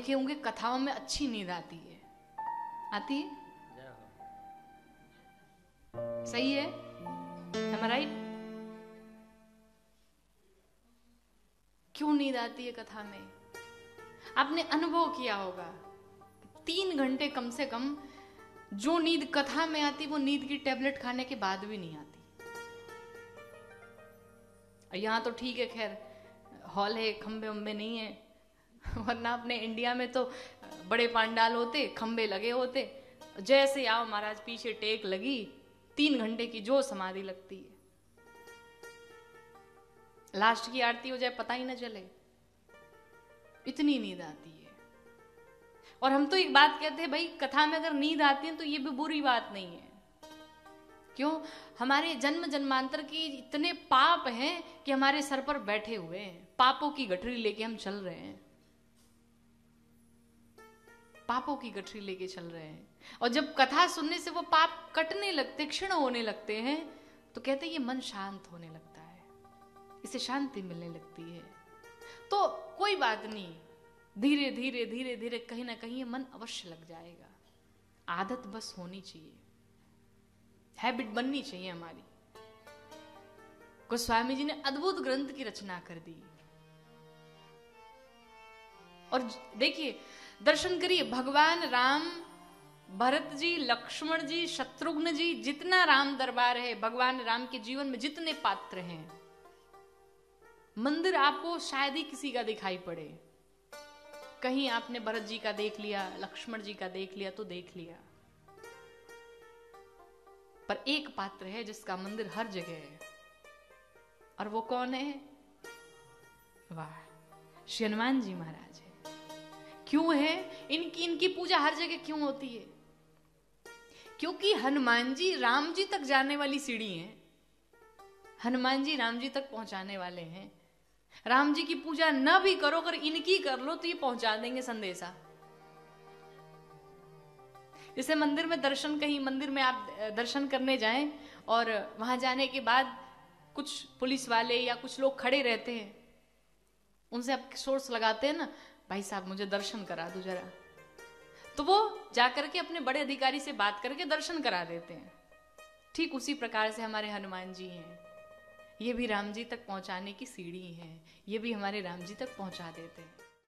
देखे होंगे कथाओं में अच्छी नींद आती है, आती है? सही है, am I right? क्यों नींद आती है कथा में? आपने अनुभव किया होगा 3 घंटे कम से कम जो नींद कथा में आती वो नींद की टेबलेट खाने के बाद भी नहीं आती। यहां तो ठीक है, खैर हॉल है, खंबे उम्बे नहीं है, वरना अपने इंडिया में तो बड़े पांडाल होते, खंबे लगे होते, जैसे आओ महाराज पीछे टेक लगी, 3 घंटे की जो समाधि लगती है, लास्ट की आरती हो जाए पता ही ना चले, इतनी नींद आती है। और हम तो एक बात कहते हैं भाई, कथा में अगर नींद आती है तो ये भी बुरी बात नहीं है। क्यों? हमारे जन्म जन्मांतर की इतने पाप हैं कि हमारे सर पर बैठे हुए हैं, पापों की गठरी लेके हम चल रहे हैं, पापों की गठरी लेके चल रहे हैं। और जब कथा सुनने से वो पाप कटने लगते, क्षीण होने लगते हैं, तो कहते हैं ये मन शांत होने लगता है, इसे शांति मिलने लगती है। तो कोई बात नहीं, धीरे धीरे धीरे धीरे कहीं ना कहीं ये मन अवश्य लग जाएगा। आदत बस होनी चाहिए, हैबिट बननी चाहिए हमारी। गोस्वामी जी ने अद्भुत ग्रंथ की रचना कर दी। और देखिए, दर्शन करिए, भगवान राम, भरत जी, लक्ष्मण जी, शत्रुघ्न जी, जितना राम दरबार है, भगवान राम के जीवन में जितने पात्र हैं, मंदिर आपको शायद ही किसी का दिखाई पड़े। कहीं आपने भरत जी का देख लिया, लक्ष्मण जी का देख लिया तो देख लिया, पर एक पात्र है जिसका मंदिर हर जगह है, और वो कौन है? वाह, श्री हनुमान जी महाराज है। क्यों है इनकी पूजा हर जगह क्यों होती है? क्योंकि हनुमान जी राम जी तक जाने वाली सीढ़ी हैं, हनुमान जी राम जी तक पहुंचाने वाले हैं। राम जी की पूजा ना भी करो, अगर इनकी कर लो तो ये पहुंचा देंगे संदेशा। जैसे मंदिर में दर्शन, कहीं मंदिर में आप दर्शन करने जाएं और वहां जाने के बाद कुछ पुलिस वाले या कुछ लोग खड़े रहते हैं, उनसे आप सोर्स लगाते हैं ना, भाई साहब मुझे दर्शन करा दो जरा, तो वो जाकर के अपने बड़े अधिकारी से बात करके दर्शन करा देते हैं। ठीक उसी प्रकार से हमारे हनुमान जी हैं, ये भी राम जी तक पहुंचाने की सीढ़ी हैं, ये भी हमारे राम जी तक पहुंचा देते हैं।